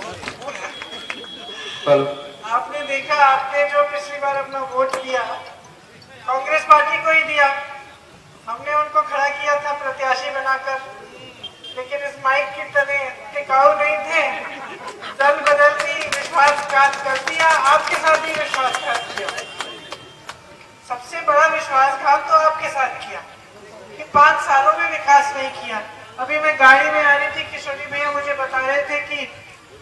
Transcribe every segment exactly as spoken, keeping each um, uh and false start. पर आपने देखा, आपने जो पिछली बार अपना वोट किया कांग्रेस पार्टी को ही दिया, हमने उनको खड़ा किया था प्रत्याशी बनाकर, लेकिन इस माइक की तरह टिकाऊ नहीं थे, दल बदल दी, विश्वासघात कर दिया, आपके साथ भी विश्वासघात किया। सबसे बड़ा विश्वासघात तो आपके साथ किया कि पांच सालों में विकास नहीं किया। अभी मैं गाड़ी में आ रही थी, किशोरी भैया मुझे बता रहे थे कि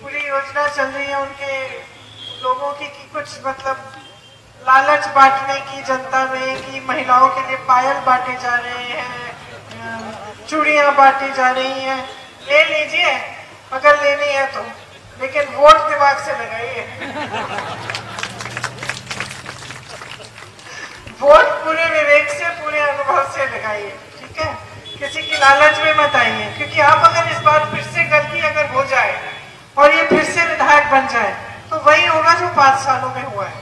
पूरी योजना चल रही है उनके लोगों की, की कुछ मतलब लालच बांटने की जनता में, कि महिलाओं के लिए पायल बांटे जा रहे हैं, चूड़ियां बांटी जा रही हैं, ले लीजिए अगर लेनी है तो, लेकिन वोट दिमाग से लगाइए। वोट पूरे विवेक से, पूरे अनुभव से लगाइए, ठीक है? किसी की लालच में मत आइए, क्योंकि आप अगर इस बार फिर से गलती अगर हो जाए और ये फिर से विधायक बन जाए तो वही होगा जो पांच सालों में हुआ है,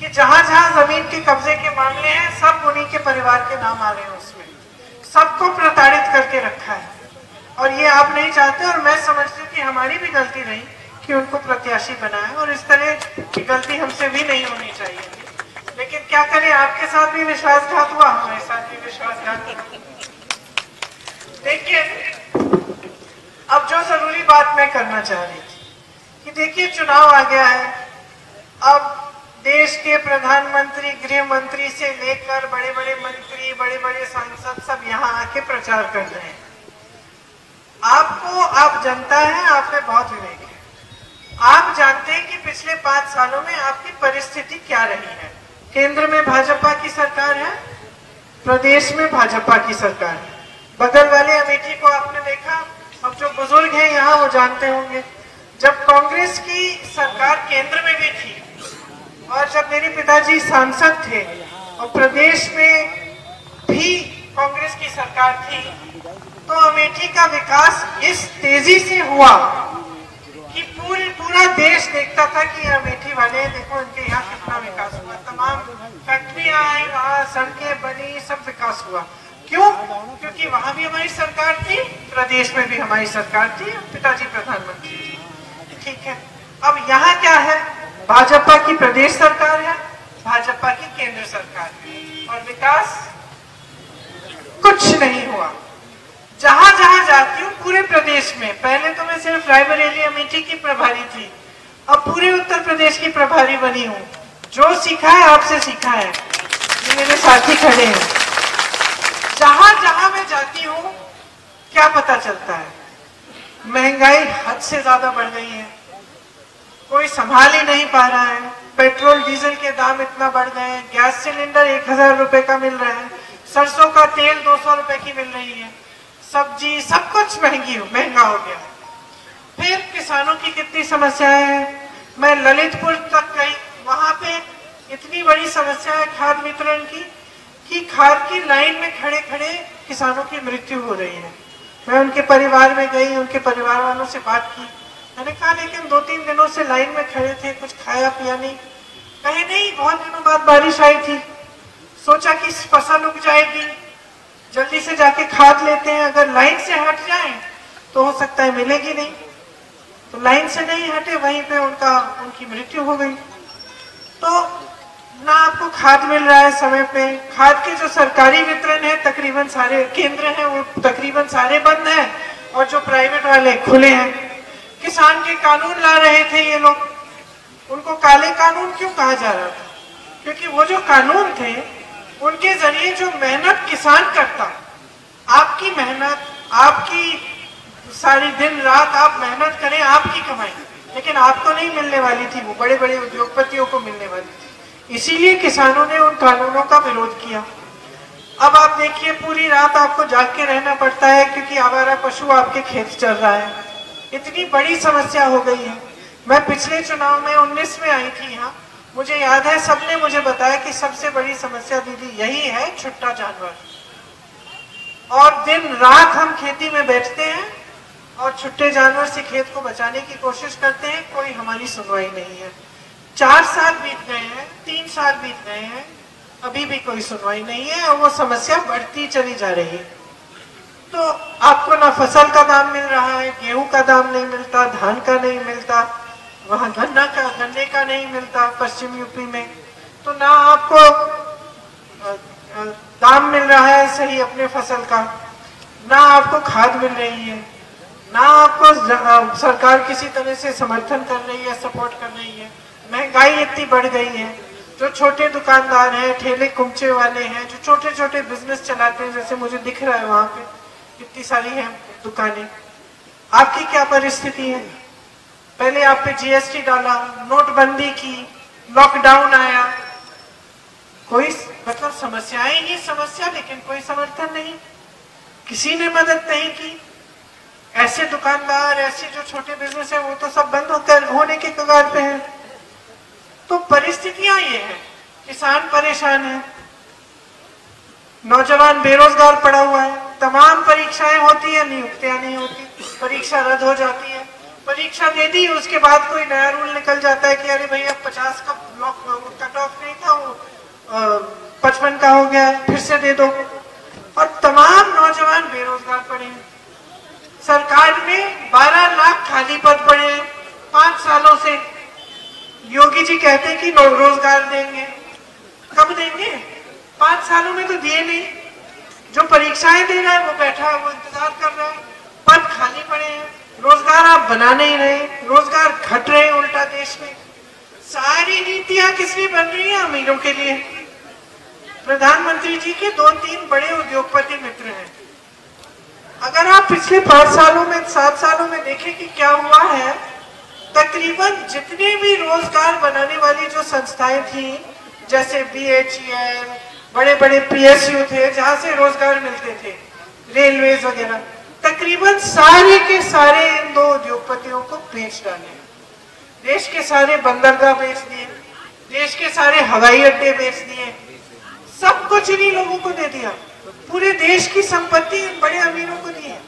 कि जहां जहां जमीन के कब्जे के मामले हैं सब उन्हीं के परिवार के नाम आ रहे हैं, उसमें सबको प्रताड़ित करके रखा है। और ये आप नहीं चाहते, और मैं समझती हूँ कि हमारी भी गलती रही कि उनको प्रत्याशी बनाए, और इस तरह की गलती हमसे भी नहीं होनी चाहिए। लेकिन क्या करें, आपके साथ भी विश्वासघात हुआ, हमारे साथ भी विश्वासघात हुआ। देखिए, अब जो जरूरी बात मैं करना चाह रही थी कि देखिए चुनाव आ गया है, अब देश के प्रधानमंत्री, गृह मंत्री से लेकर बड़े बड़े मंत्री, बड़े बड़े सांसद सब यहाँ आके प्रचार कर रहे हैं। आपको, आप जनता है, आप में बहुत विवेक है, आप जानते हैं कि पिछले पांच सालों में आपकी परिस्थिति क्या रही है। केंद्र में भाजपा की सरकार है, प्रदेश में भाजपा की सरकार है, बगल वाले अमेठी को आपने देखा। अब जो बुजुर्ग हैं यहाँ वो जानते होंगे, जब कांग्रेस की सरकार केंद्र में भी थी और जब मेरे पिताजी सांसद थे और प्रदेश में भी कांग्रेस की सरकार थी, तो अमेठी का विकास इस तेजी से हुआ कि पूरी पूरा देश देखता था कि अमेठी वाले देखो उनके यहाँ कितना विकास हुआ, तमाम फैक्ट्रियां आई, वहाँ सड़कें बनी, सब विकास हुआ। क्यों? क्योंकि वहाँ भी हमारी सरकार थी, प्रदेश में भी हमारी सरकार थी, पिताजी प्रधानमंत्री थे, ठीक है? अब यहाँ क्या है, भाजपा की प्रदेश सरकार है, भाजपा की केंद्र सरकार है, और विकास कुछ नहीं हुआ। जहां जहां जाती हूँ पूरे प्रदेश में, पहले तो मैं सिर्फ रायबरेली अमेठी की प्रभारी थी, अब पूरे उत्तर प्रदेश की प्रभारी बनी हूँ। जो सीखा है आपसे सीखा है, ये मेरे साथी खड़े हैं। जहां जहां मैं जाती हूँ क्या पता चलता है, महंगाई हद से ज्यादा बढ़ गई है, कोई संभाल ही नहीं पा रहा है, पेट्रोल डीजल के दाम इतना बढ़ गए हैं, गैस सिलेंडर एक हजार रुपए का मिल रहा है, सरसों का तेल दो सौ रुपए की मिल रही है, सब्जी सब कुछ महंगी हो महंगा हो गया। फिर किसानों की कितनी समस्याएं हैं, मैं ललितपुर तक गई, वहां पे इतनी बड़ी समस्या है खाद वितरण की कि खाद की लाइन में खड़े खड़े किसानों की मृत्यु हो रही है। मैं उनके परिवार में गई, उनके परिवार वालों से बात की, मैंने कहा लेकिन दो तीन दिनों से लाइन में खड़े थे, कुछ खाया पिया नहीं, कहे नहीं बहुत दिनों बाद बारिश आई थी, सोचा कि फसल उग जाएगी, जल्दी से जाके खाद लेते हैं, अगर लाइन से हट जाए तो हो सकता है मिलेगी नहीं, तो लाइन से नहीं हटे, वहीं पे उनका उनकी मृत्यु हो गई। तो ना आपको खाद मिल रहा है समय पे, खाद के जो सरकारी वितरण है तकरीबन सारे केंद्र है वो तकरीबन सारे बंद है, और जो प्राइवेट वाले खुले हैं। किसान के कानून ला रहे थे ये लोग, उनको काले कानून क्यों कहा जा रहा था, क्योंकि वो जो कानून थे उनके जरिए जो मेहनत किसान करता, आपकी मेहनत, आपकी सारी दिन रात आप मेहनत करें, आपकी कमाई, लेकिन आपको नहीं मिलने वाली थी, वो बड़े बड़े उद्योगपतियों को मिलने वाली थी। इसीलिए किसानों ने उन कानूनों का विरोध किया। अब आप देखिए पूरी रात आपको जाग के रहना पड़ता है, क्योंकि आवारा पशु आपके खेत चल रहा है, इतनी बड़ी समस्या हो गई है। मैं पिछले चुनाव में उन्नीस में आई थी यहाँ, मुझे याद है सबने मुझे बताया कि सबसे बड़ी समस्या दीदी यही है, छुट्टा जानवर, और दिन रात हम खेती में बैठते हैं और छुट्टे जानवर से खेत को बचाने की कोशिश करते हैं, कोई हमारी सुनवाई नहीं है। चार साल बीत गए हैं, तीन साल बीत गए हैं, अभी भी कोई सुनवाई नहीं है, और वो समस्या बढ़ती चली जा रही है। तो आपको ना फसल का दाम मिल रहा है, गेहूं का दाम नहीं मिलता, धान का नहीं मिलता, वहाँ गन्ना का गन्ने का नहीं मिलता पश्चिम यूपी में, तो ना आपको दाम मिल रहा है सही अपने फसल का, ना आपको खाद मिल रही है, ना आपको सरकार किसी तरह से समर्थन कर रही है, सपोर्ट कर रही है। महंगाई इतनी बढ़ गई है, जो छोटे दुकानदार हैं, ठेले कुमचे वाले हैं, जो छोटे छोटे बिजनेस चलाते हैं, जैसे मुझे दिख रहा है वहाँ पे कितनी सारी हैं दुकानें, आपकी क्या परिस्थिति है? पहले आप पे जीएसटी डाला, नोटबंदी की, लॉकडाउन आया, कोई मतलब समस्याएं ही समस्या, लेकिन कोई समर्थन नहीं, किसी ने मदद नहीं की। ऐसे दुकानदार, ऐसे जो छोटे बिजनेस है वो तो सब बंद होकर होने के कगार पे है। तो परिस्थितियां ये है, किसान परेशान है, नौजवान बेरोजगार पड़ा हुआ है, तमाम परीक्षाएं होती है, नियुक्तियां नहीं होती, परीक्षा रद्द हो जाती है, परीक्षा दे दी उसके बाद कोई नया रूल निकल जाता है कि अरे भैया पचास का कट ऑफ नहीं था, वो पचपन का हो गया, फिर से दे दो, और तमाम नौजवान बेरोजगार पड़े हैं। सरकार में बारह लाख खाली पद पड़े हैं पांच सालों से। योगी जी कहते हैं कि लोग रोजगार देंगे, कब देंगे? पांच सालों में तो दिए नहीं। जो परीक्षाएं दे रहा है वो बैठा है, वो इंतजार कर रहा है, पद खाली पड़े हैं, रोजगार आप बना नहीं रहे, रोजगार घट रहे हैं उल्टा देश में। सारी नीतियां किस लिए बन रही है? अमीरों के लिए। प्रधानमंत्री जी के दो तीन बड़े उद्योगपति मित्र हैं, अगर आप पिछले पांच सालों में, सात सालों में देखें कि क्या हुआ है, तकरीबन जितने भी रोजगार बनाने वाली जो संस्थाएं थी, जैसे बी एच ई एल, बड़े बड़े पी एस यू थे जहां से रोजगार मिलते थे, रेलवेज वगैरह, तकरीबन सारे के सारे इन दो उद्योगपतियों को बेच डाले। देश के सारे बंदरगाह बेच दिए, देश के सारे हवाई अड्डे बेच दिए, सब कुछ इन्हीं लोगों को दे दिया। पूरे देश की संपत्ति इन बड़े अमीरों को दी है।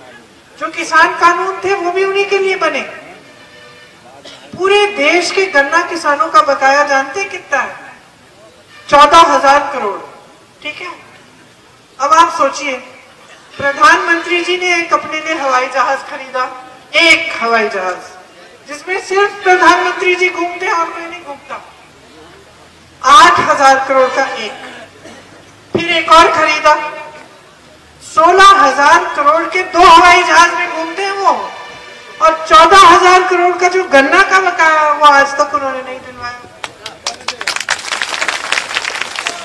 जो किसान कानून थे वो भी उन्हीं के लिए बने। पूरे देश के गन्ना किसानों का बकाया जानते हैं कितना है? चौदह हजार करोड़, ठीक है? अब आप सोचिए, प्रधानमंत्री जी ने एक अपने लिए हवाई जहाज खरीदा, एक हवाई जहाज जिसमें सिर्फ प्रधानमंत्री जी घूमते, और कोई नहीं घूमता, आठ हजार करोड़ का एक। फिर एक और खरीदा, सोलह हजार करोड़ के दो हवाई जहाज में घूमते हैं वो, और चौदह हजार करोड़ का जो गन्ना का बकाया वो आज तक उन्होंने नहीं दिलवाया।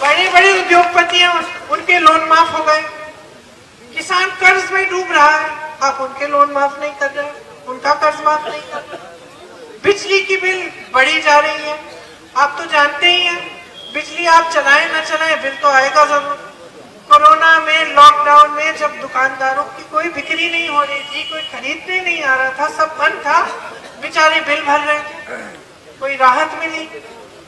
बड़े बड़े उद्योगपति हैं, उनके लोन माफ हो गए। किसान कर्ज में डूब रहा है, आप उनके लोन माफ नहीं कर रहे, उनका कर्ज माफ नहीं कर रहे। बिजली की बिल बढ़ी जा रही है, आप तो जानते ही हैं, बिजली आप चलाए ना चलाए बिल तो आएगा जरूर। कोरोना में, लॉकडाउन में, जब दुकानदारों की कोई बिक्री नहीं हो रही थी, कोई खरीदने नहीं आ रहा था, सब बंद था, बेचारे बिल भर रहे थे, कोई राहत मिली,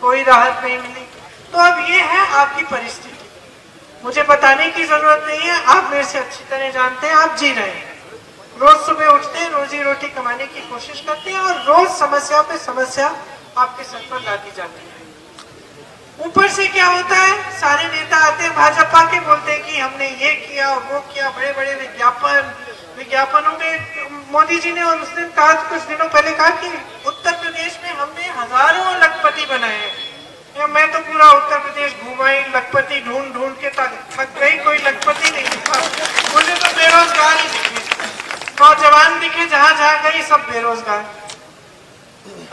कोई राहत नहीं मिली। तो अब ये है आपकी परिस्थिति, मुझे बताने की जरूरत नहीं है, आप मेरे से अच्छी तरह जानते हैं, आप जी रहे हैं, रोज सुबह उठते हैं, रोजी रोटी कमाने की कोशिश करते हैं, और रोज समस्या पे समस्या आपके सर पर लादी जाती है। ऊपर से क्या होता है, सारे नेता आते हैं भाजपा के, बोलते हैं कि हमने ये किया और वो किया, बड़े बड़े विज्ञापन, विज्ञापनों में मोदी जी ने, और उसने कहा कुछ दिनों पहले कहा कि उत्तर प्रदेश में हमने हजारों लखपति बनाए हैं। मैं तो पूरा उत्तर प्रदेश घूमाई, लखपति ढूंढ ढूंढ के थक गई, कोई लखपति नहीं दिखा मुझे, तो बेरोजगार ही दिखे, नौजवान दिखे, जहाँ जहाँ गई सब बेरोजगार।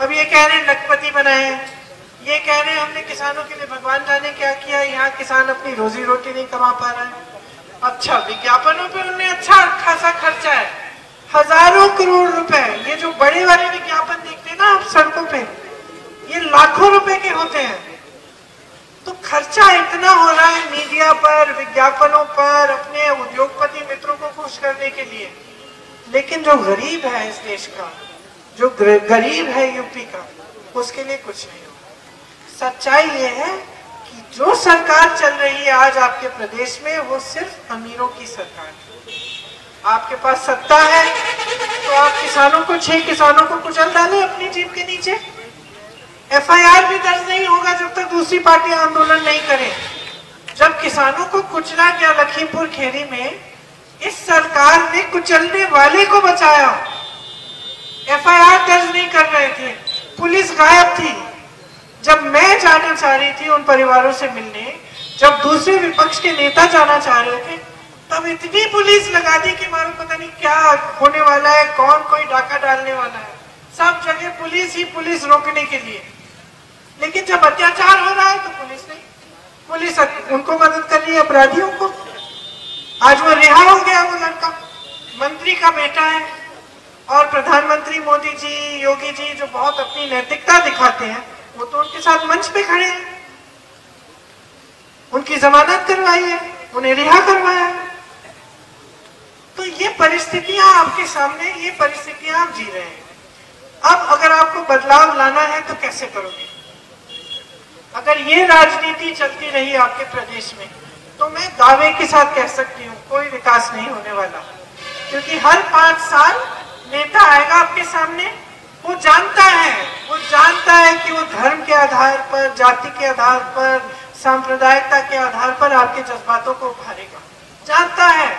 अब ये कह रहे लखपति बनाए, ये कह रहे हैं हमने किसानों के लिए भगवान जाने क्या किया, यहाँ किसान अपनी रोजी रोटी नहीं कमा पा रहा है। अच्छा, विज्ञापनों पे उनने अच्छा खासा खर्चा है, हजारों करोड़ रुपए। ये जो बड़े वाले विज्ञापन देखते हैं ना आप सड़कों पे, ये लाखों रुपए के होते हैं। तो खर्चा इतना हो रहा है मीडिया पर, विज्ञापनों पर, अपने उद्योगपति मित्रों को खुश करने के लिए, लेकिन जो गरीब है इस देश का, जो गरीब है यूपी का, उसके लिए कुछ नहीं। सच्चाई ये है कि जो सरकार चल रही है आज आपके प्रदेश में, वो सिर्फ अमीरों की सरकार है। आपके पास सत्ता है तो आप किसानों को, छह किसानों को कुचल डालें अपनी जीप के नीचे। एफ आई आर भी दर्ज नहीं होगा जब तक दूसरी पार्टी आंदोलन नहीं करे। जब किसानों को कुचला गया लखीमपुर खेड़ी में, इस सरकार ने कुचलने वाले को बचाया। एफ आई आर दर्ज नहीं कर रहे थे, पुलिस गायब थी। जब मैं जाना चाह रही थी उन परिवारों से मिलने, जब दूसरे विपक्ष के नेता जाना चाह रहे थे, तब इतनी पुलिस लगा दी कि मालूम पता नहीं क्या होने वाला है, कौन कोई डाका डालने वाला है, सब जगह पुलिस ही पुलिस रोकने के लिए। लेकिन जब अत्याचार हो रहा है तो पुलिस नहीं, पुलिस उनको मदद कर रही है, अपराधियों को। आज वो रिहा हो गया, वो लड़का मंत्री का बेटा है, और प्रधानमंत्री मोदी जी, योगी जी जो बहुत अपनी नैतिकता दिखाते हैं, वो तो उनके साथ मंच पे खड़े हैं, उनकी जमानत करवाई है, उन्हें रिहा करवाया है। तो ये परिस्थितियां आपके सामने, ये परिस्थितियां आप जी रहे हैं। अब अगर आपको बदलाव लाना है तो कैसे करोगे? अगर ये राजनीति चलती रही आपके प्रदेश में तो मैं दावे के साथ कह सकती हूँ कोई विकास नहीं होने वाला, क्योंकि हर पांच साल नेता आएगा आपके सामने। वो जानता है, वो जानता है कि वो धर्म के आधार पर, जाति के आधार पर, सांप्रदायिकता के आधार पर आपके जज्बातों को उभारेगा। जानता है,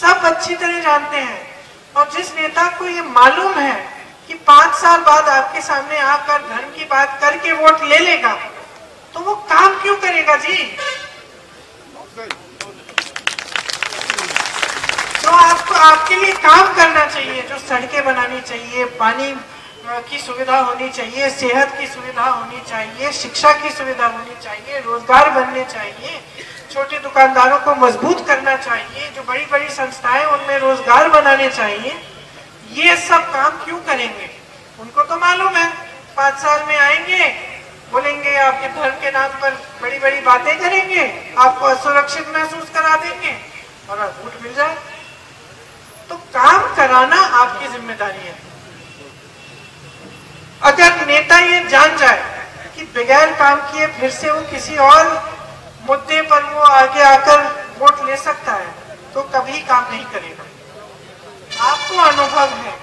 सब अच्छी तरह जानते हैं। और जिस नेता को ये मालूम है कि पांच साल बाद आपके सामने आकर धर्म की बात करके वोट ले लेगा, तो वो काम क्यों करेगा जी? तो आपको, आपके लिए काम करना चाहिए, जो सड़कें बनानी चाहिए, पानी की सुविधा होनी चाहिए, सेहत की सुविधा होनी चाहिए, शिक्षा की सुविधा होनी चाहिए, रोजगार बनने चाहिए, छोटे दुकानदारों को मजबूत करना चाहिए, जो बड़ी बड़ी संस्थाएं उनमें रोजगार बनाने चाहिए। ये सब काम क्यों करेंगे? उनको तो मालूम है पाँच साल में आएंगे, बोलेंगे आपके धर्म के नाम पर बड़ी बड़ी बातें करेंगे, आपको असुरक्षित महसूस करा देंगे और वोट मिल जाए। तो काम कराना आपकी जिम्मेदारी है। अगर नेता ये जान जाए कि बगैर काम किए फिर से वो किसी और मुद्दे पर वो आगे आकर वोट ले सकता है, तो कभी काम नहीं करेगा। आपको अनुभव है,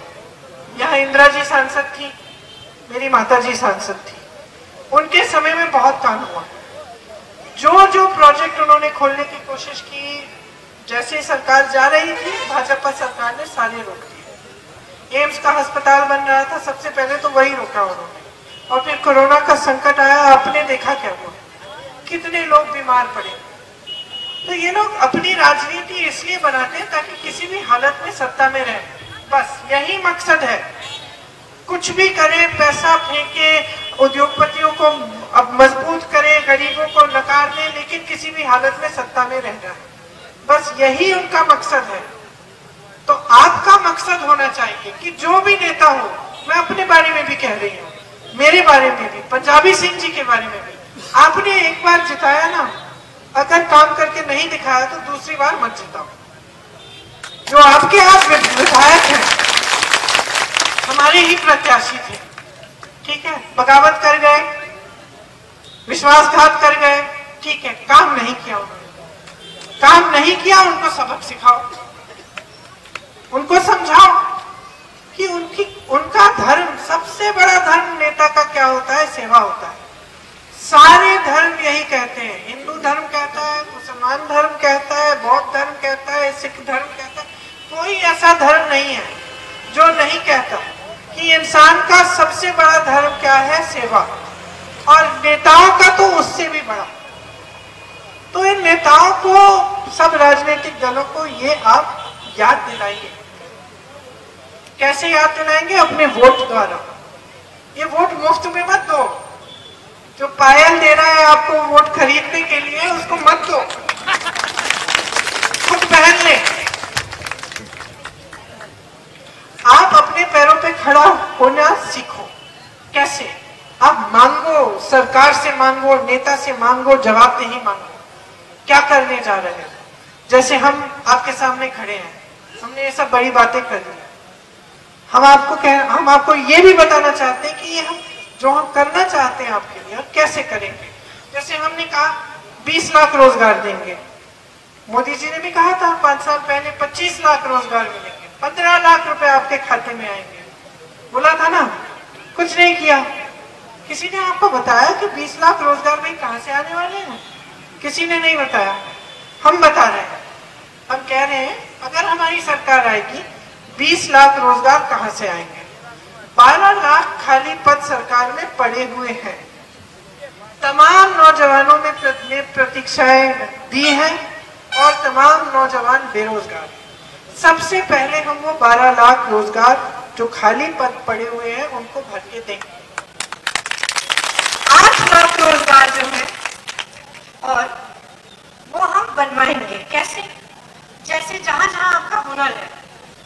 यहाँ इंदिरा जी सांसद थी, मेरी माता जी सांसद थी, उनके समय में बहुत काम हुआ। जो जो प्रोजेक्ट उन्होंने खोलने की कोशिश की, जैसे सरकार जा रही थी, भाजपा सरकार ने सारे रोक। एम्स का अस्पताल बन रहा था, सबसे पहले तो वही रोका उन्होंने, और फिर कोरोना का संकट आया, आपने देखा क्या हुआ, कितने लोग बीमार पड़े। तो ये लोग अपनी राजनीति इसलिए बनाते हैं ताकि किसी भी हालत में सत्ता में रहे, बस यही मकसद है। कुछ भी करे, पैसा फेंके, उद्योगपतियों को अब मजबूत करे, गरीबों को नकार दे, लेकिन किसी भी हालत में सत्ता में रहना है, बस यही उनका मकसद है। तो आपका मकसद होना चाहिए कि जो भी नेता हो, मैं अपने बारे में भी कह रही हूँ, मेरे बारे में भी, पंजाबी सिंह जी के बारे में भी, आपने एक बार जिताया ना, अगर काम करके नहीं दिखाया तो दूसरी बार मत जिताओ। जो आपके आप विधायक हैं, हमारे ही प्रत्याशी थे, ठीक है, बगावत कर गए, विश्वासघात कर गए, ठीक है, काम नहीं किया उन्होंने, काम नहीं किया, उनको सबक सिखाओ, उनको समझाओ कि उनकी, उनका धर्म, सबसे बड़ा धर्म नेता का क्या होता है? सेवा होता है। सारे धर्म यही कहते हैं, हिंदू धर्म कहता है, मुसलमान धर्म कहता है, बौद्ध धर्म कहता है, सिख धर्म कहता है, कोई ऐसा धर्म नहीं है जो नहीं कहता कि इंसान का सबसे बड़ा धर्म क्या है? सेवा। और नेताओं का तो उससे भी बड़ा। तो इन नेताओं को, सब राजनीतिक दलों को ये आप याद दिलाइए। कैसे याद दिलाएंगे? अपने वोट द्वारा। ये वोट मुफ्त में मत दो। जो पायल दे रहा है आपको वोट खरीदने के लिए, उसको मत दो, खुद पहन ले। आप अपने पैरों पे खड़ा होना सीखो। कैसे? आप मांगो, सरकार से मांगो, नेता से मांगो, जवाब नहीं मांगो क्या करने जा रहे हैं। जैसे हम आपके सामने खड़े हैं, हमने ये सब बड़ी बातें कर दी, हम आपको कह हम आपको ये भी बताना चाहते हैं कि ये हम जो हम करना चाहते हैं आपके लिए, और कैसे करेंगे। जैसे हमने कहा बीस लाख रोजगार देंगे, मोदी जी ने भी कहा था पांच साल पहले पच्चीस लाख रोजगार मिलेंगे, पंद्रह लाख रुपए आपके खाते में आएंगे, बोला था ना। कुछ नहीं किया। किसी ने आपको बताया कि बीस लाख रोजगार भाई कहाँ से आने वाले हैं? किसी ने नहीं बताया। हम बता रहे हैं, हम कह रहे हैं अगर हमारी सरकार आएगी बीस लाख रोजगार कहाँ से आएंगे? बारह लाख खाली पद सरकार में पड़े हुए हैं। तमाम नौजवानों में प्रतीक्षाएं दी हैं और तमाम नौजवान बेरोजगार। सबसे पहले हम वो बारह लाख रोजगार जो खाली पद पड़े हुए हैं उनको भर के देंगे। आठ लाख रोजगार जो है और वो हम बनवाएंगे। कैसे? जैसे जहाँ जहाँ आपका हुनर है,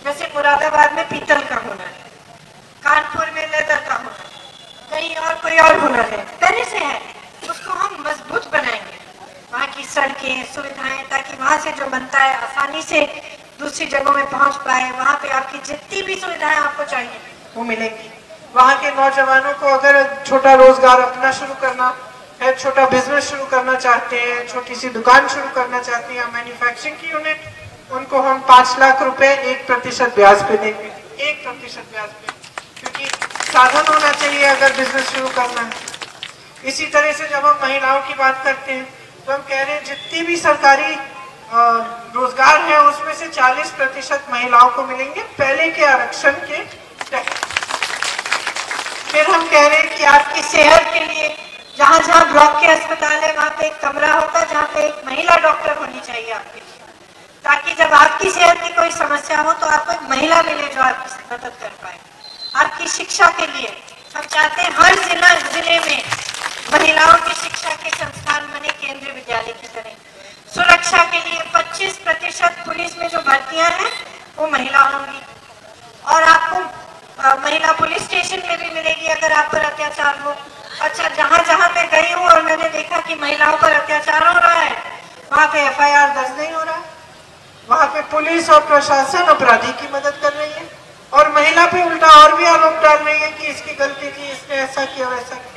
जैसे मुरादाबाद में पीतल का हुनर है, कानपुर में लेदर का हुनर है, कहीं और कोई और हुनर है, पहले से है, उसको हम मजबूत बनाएंगे। वहाँ की सड़कें, सुविधाएं, ताकि वहाँ से जो बनता है आसानी से दूसरी जगहों में पहुंच पाए। वहाँ पे आपकी जितनी भी सुविधाएं आपको चाहिए वो मिलेंगी। वहाँ के नौजवानों को अगर छोटा रोजगार अपना शुरू करना है, छोटा बिजनेस शुरू करना चाहते हैं, छोटी सी दुकान शुरू करना चाहते हैं, मैन्युफैक्चरिंग की यूनिट, उनको हम पाँच लाख रुपए एक प्रतिशत ब्याज पे देंगे। एक प्रतिशत ब्याज पे, क्योंकि साधन होना चाहिए अगर बिजनेस शुरू करना है। इसी तरह से जब हम महिलाओं की बात करते हैं तो हम कह रहे हैं जितनी भी सरकारी रोजगार है उसमें से चालीस प्रतिशत महिलाओं को मिलेंगे पहले के आरक्षण के तहत। फिर हम कह रहे हैं कि आपकी सेहत के लिए जहाँ जहाँ ब्लॉक के अस्पताल है वहाँ पे एक कमरा होगा जहाँ पे एक महिला डॉक्टर होनी चाहिए आपके, ताकि जब आपकी सेहत की कोई समस्या हो तो आपको एक महिला मिले जो आपकी मदद कर पाए। आपकी शिक्षा के लिए हम चाहते हैं हर जिला जिले में महिलाओं की शिक्षा के संस्थान बने केंद्रीय विद्यालय की तरह। सुरक्षा के लिए पच्चीस प्रतिशत पुलिस में जो भर्तियां हैं वो महिला होंगी और आपको महिला पुलिस स्टेशन में भी मिलेगी अगर आप पर अत्याचार हो। अच्छा, जहाँ जहाँ मैं गई हूँ और मैंने देखा कि महिलाओं पर अत्याचार हो रहा है वहाँ पे एफ आई आर दर्ज नहीं हो रहा। वहाँ पे पुलिस और प्रशासन अपराधी की मदद कर रही है और महिला पे उल्टा और भी आरोप डाल रही है कि इसकी गलती थी, इसने ऐसा किया, वैसा किया।